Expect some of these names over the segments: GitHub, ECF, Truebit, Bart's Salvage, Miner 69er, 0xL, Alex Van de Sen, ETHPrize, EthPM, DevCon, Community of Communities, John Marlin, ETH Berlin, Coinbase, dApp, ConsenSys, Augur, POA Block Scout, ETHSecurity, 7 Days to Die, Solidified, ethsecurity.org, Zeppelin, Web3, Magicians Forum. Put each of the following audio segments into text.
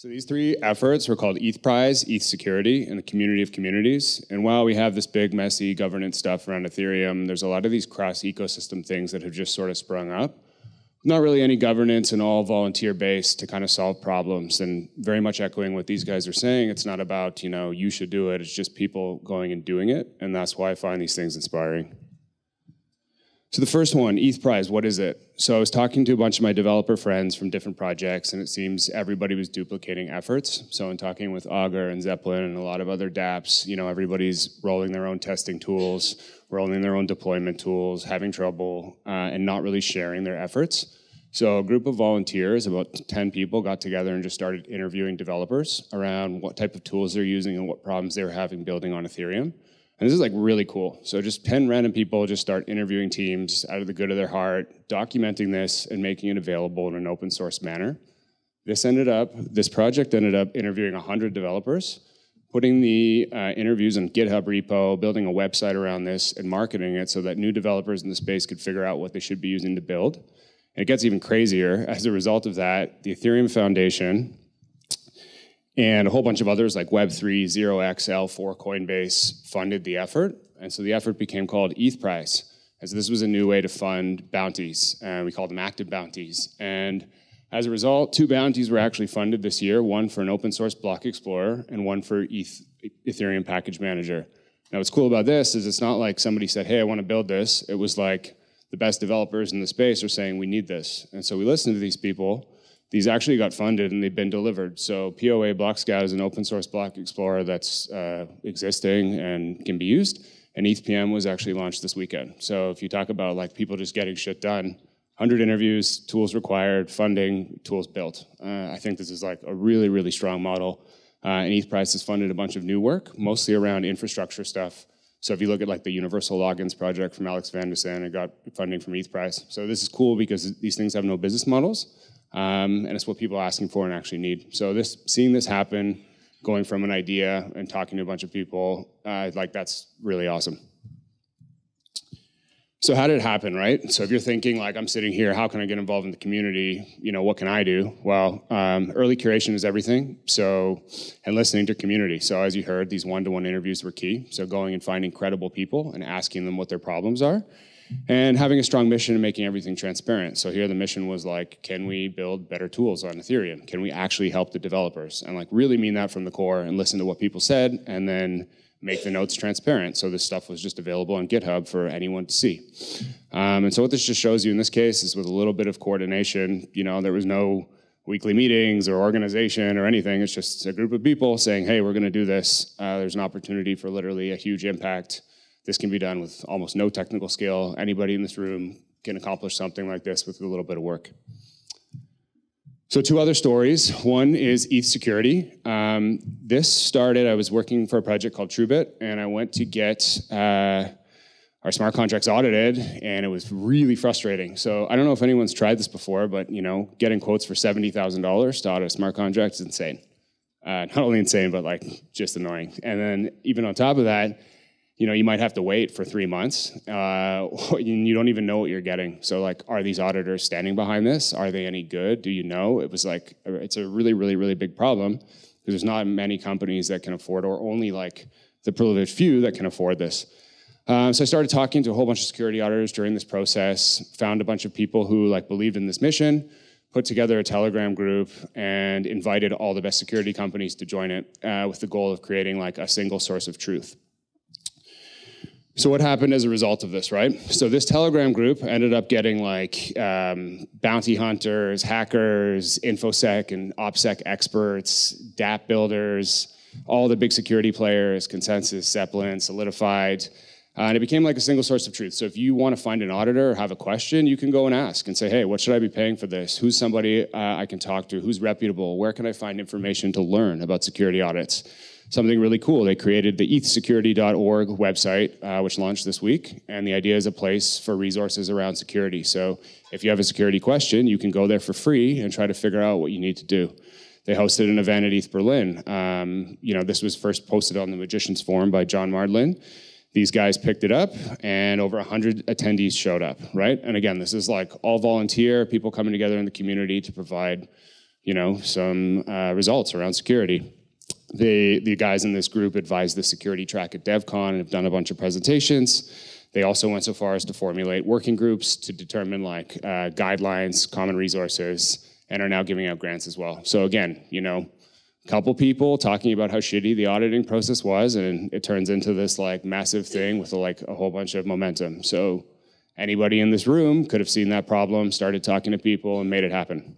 So these three efforts were called ETHPrize, ETHSecurity, and the Community of Communities. And while we have this big, messy governance stuff around Ethereum, there's a lot of these cross-ecosystem things that have just sort of sprung up. Not really any governance and all volunteer-based to kind of solve problems. And very much echoing what these guys are saying, it's not about, you know, you should do it. It's just people going and doing it. And that's why I find these things inspiring. So the first one, ETHPrize, what is it? So I was talking to a bunch of my developer friends from different projects, and it seems everybody was duplicating efforts. So in talking with Augur and Zeppelin and a lot of other dApps, you know, everybody's rolling their own testing tools, rolling their own deployment tools, having trouble, and not really sharing their efforts. So a group of volunteers, about 10 people, got together and just started interviewing developers around what type of tools they're using and what problems they were having building on Ethereum. And this is like really cool. So just 10 random people just start interviewing teams out of the good of their heart, documenting this and making it available in an open source manner. This project ended up interviewing 100 developers, putting the interviews on GitHub repo, building a website around this and marketing it so that new developers in the space could figure out what they should be using to build. And it gets even crazier. As a result of that, the Ethereum Foundation and a whole bunch of others like Web3, 0xL, 4 Coinbase funded the effort. And so the effort became called ETHPrize, as this was a new way to fund bounties. We called them active bounties. And as a result, 2 bounties were actually funded this year, one for an open source block explorer and one for Ethereum package manager. Now what's cool about this is it's not like somebody said, hey, I want to build this. It was like the best developers in the space are saying we need this. And so we listened to these people. These actually got funded and they've been delivered. So POA Block Scout is an open source block explorer that's existing and can be used. And EthPM was actually launched this weekend. So if you talk about like people just getting shit done, 100 interviews, tools required, funding, tools built. I think this is like a really, really strong model. And ETHPrize has funded a bunch of new work, mostly around infrastructure stuff. So if you look at like the universal logins project from Alex Van de Sen, it got funding from ETHPrize. So this is cool because these things have no business models. And it's what people are asking for and actually need. So seeing this happen, going from an idea and talking to a bunch of people, like that's really awesome. So how did it happen, right? So if you're thinking like, I'm sitting here, how can I get involved in the community? You know, what can I do? Well, early curation is everything. So, and listening to community. So as you heard, these one-to-one interviews were key. So going and finding credible people and asking them what their problems are. And having a strong mission and making everything transparent. So here the mission was like, can we build better tools on Ethereum? Can we actually help the developers? And like really mean that from the core and listen to what people said and then make the notes transparent. So this stuff was just available on GitHub for anyone to see. And so what this just shows you in this case is with a little bit of coordination, you know, there was no weekly meetings or organization or anything. It's just a group of people saying, hey, we're going to do this. There's an opportunity for literally a huge impact. This can be done with almost no technical skill. Anybody in this room can accomplish something like this with a little bit of work. So 2 other stories. One is ETHSecurity. This started, I was working for a project called Truebit, and I went to get our smart contracts audited, and it was really frustrating. So I don't know if anyone's tried this before, but you know, getting quotes for $70,000 to audit a smart contract is insane. Not only insane, but like just annoying. And then even on top of that, you know, you might have to wait for 3 months. You don't even know what you're getting. So like, are these auditors standing behind this? Are they any good? Do you know? It was like, it's a really, really, really big problem because there's not many companies that can afford, or only like the privileged few that can afford this. So I started talking to a whole bunch of security auditors during this process, found a bunch of people who like believed in this mission, put together a Telegram group and invited all the best security companies to join it with the goal of creating like a single source of truth. So what happened as a result of this, right? So this Telegram group ended up getting like bounty hunters, hackers, InfoSec and OPSEC experts, dApp builders, all the big security players, ConsenSys, Zeppelin, Solidified. And it became like a single source of truth. So if you want to find an auditor or have a question, you can go and ask and say, hey, what should I be paying for this? Who's somebody I can talk to? Who's reputable? Where can I find information to learn about security audits? Something really cool. They created the EthSecurity.org website, which launched this week. And the idea is a place for resources around security. So if you have a security question, you can go there for free and try to figure out what you need to do. They hosted an event at ETH Berlin. You know, this was first posted on the Magicians Forum by John Marlin. These guys picked it up and over 100 attendees showed up, right? And again, this is like all volunteer, people coming together in the community to provide you know, some results around security. The guys in this group advised the security track at DevCon and have done a bunch of presentations. They also went so far as to formulate working groups to determine like guidelines, common resources, and are now giving out grants as well. So again, you know, a couple people talking about how shitty the auditing process was, and it turns into this like massive thing with like a whole bunch of momentum. So anybody in this room could have seen that problem, started talking to people, and made it happen.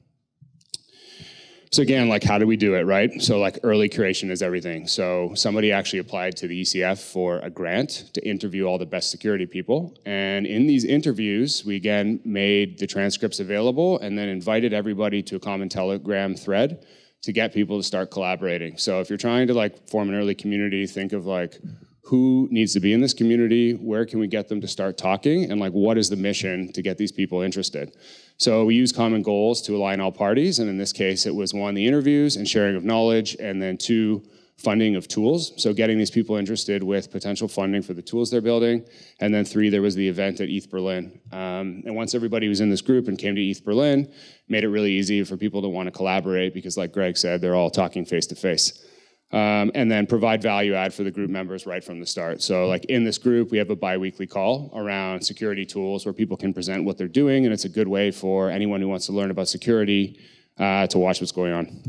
So again, like how do we do it, right? So like early curation is everything. So somebody actually applied to the ECF for a grant to interview all the best security people. And in these interviews, we again made the transcripts available and then invited everybody to a common Telegram thread to get people to start collaborating. So if you're trying to like form an early community, think of like who needs to be in this community, where can we get them to start talking, and like what is the mission to get these people interested. So we use common goals to align all parties, and in this case it was 1, the interviews and sharing of knowledge, and then 2, funding of tools. So getting these people interested with potential funding for the tools they're building. And then 3, there was the event at ETH Berlin. And once everybody was in this group and came to ETH Berlin, made it really easy for people to want to collaborate because like Greg said, they're all talking face to face. And then provide value add for the group members right from the start. So like in this group, we have a bi-weekly call around security tools where people can present what they're doing, and it's a good way for anyone who wants to learn about security to watch what's going on.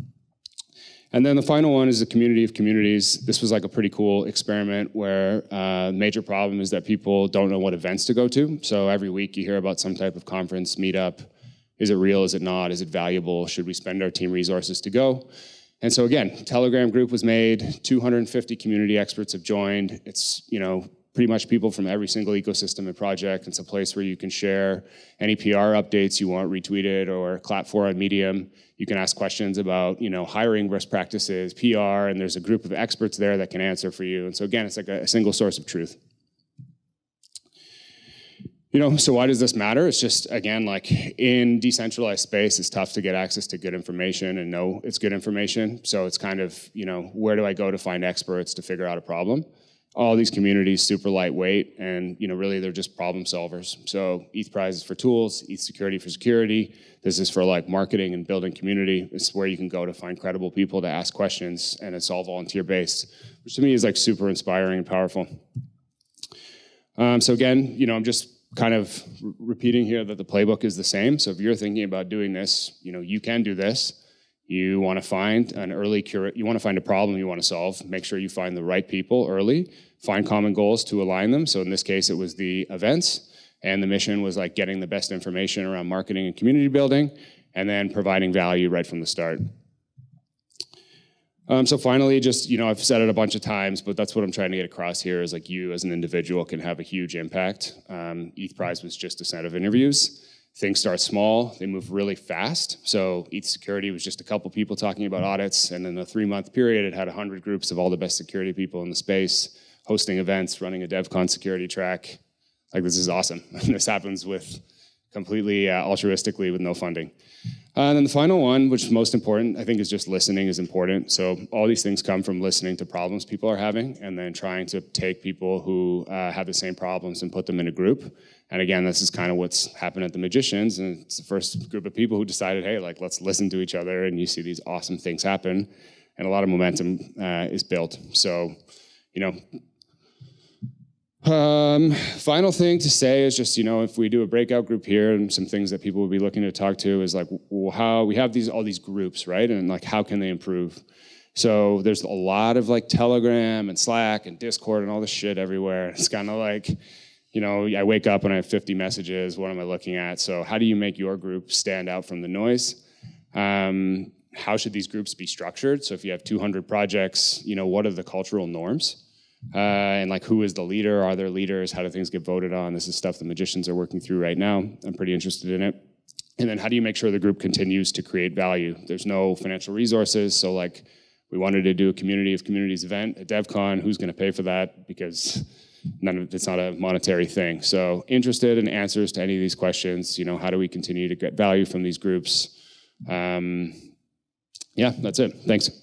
And then the final one is the community of communities. This was like a pretty cool experiment where major problem is that people don't know what events to go to. So every week you hear about some type of conference, meetup. Is it real? Is it not? Is it valuable? Should we spend our team resources to go? And so again, Telegram group was made, 250 community experts have joined. It's, you know, pretty much people from every single ecosystem and project. It's a place where you can share any PR updates you want retweeted or clap for on Medium. You can ask questions about, you know, hiring best practices, PR, and there's a group of experts there that can answer for you. And so again, it's like a single source of truth. You know, so why does this matter? It's just, again, like in decentralized space, it's tough to get access to good information and know it's good information. So it's kind of, you know, where do I go to find experts to figure out a problem? All these communities, super lightweight, and, you know, really they're just problem solvers. So ETHPrize is for tools, ETHSecurity for security. This is for like marketing and building community. It's where you can go to find credible people to ask questions, and it's all volunteer-based, which to me is like super inspiring and powerful. So again, you know, I'm just kind of repeating here that the playbook is the same. So if you're thinking about doing this, you know, you can do this. You want to find an early curate, you want to find a problem you want to solve. Make sure you find the right people early, find common goals to align them. So in this case, it was the events, and the mission was like getting the best information around marketing and community building, and then providing value right from the start. So finally, just, you know, I've said it a bunch of times, but that's what I'm trying to get across here is like you as an individual can have a huge impact. ETHPrize was just a set of interviews. Things start small, they move really fast. So ETHSecurity was just a couple people talking about audits, and in a 3-month period, it had 100 groups of all the best security people in the space, hosting events, running a DevCon security track. Like, this is awesome. And this happens with completely altruistically with no funding. And then the final one, which is most important, I think, is just listening is important. So all these things come from listening to problems people are having, and then trying to take people who have the same problems and put them in a group. And again, this is kind of what's happened at the Magicians, and it's the first group of people who decided, hey, like, let's listen to each other, and you see these awesome things happen, and a lot of momentum is built. So, you know. Final thing to say is just, you know, if we do a breakout group here, and some things that people will be looking to talk to is like, well, how we have all these groups, right? And like, how can they improve? So there's a lot of like Telegram and Slack and Discord and all this shit everywhere. It's kind of like, you know, I wake up and I have 50 messages. What am I looking at? So how do you make your group stand out from the noise? How should these groups be structured? So if you have 200 projects, you know, what are the cultural norms? And like, who is the leader? Are there leaders? How do things get voted on? This is stuff the Magicians are working through right now. I'm pretty interested in it. And then how do you make sure the group continues to create value? There's no financial resources. So like, we wanted to do a community of communities event at DevCon. Who's going to pay for that? Because it's not a monetary thing. So interested in answers to any of these questions. You know, how do we continue to get value from these groups? Yeah, that's it. Thanks.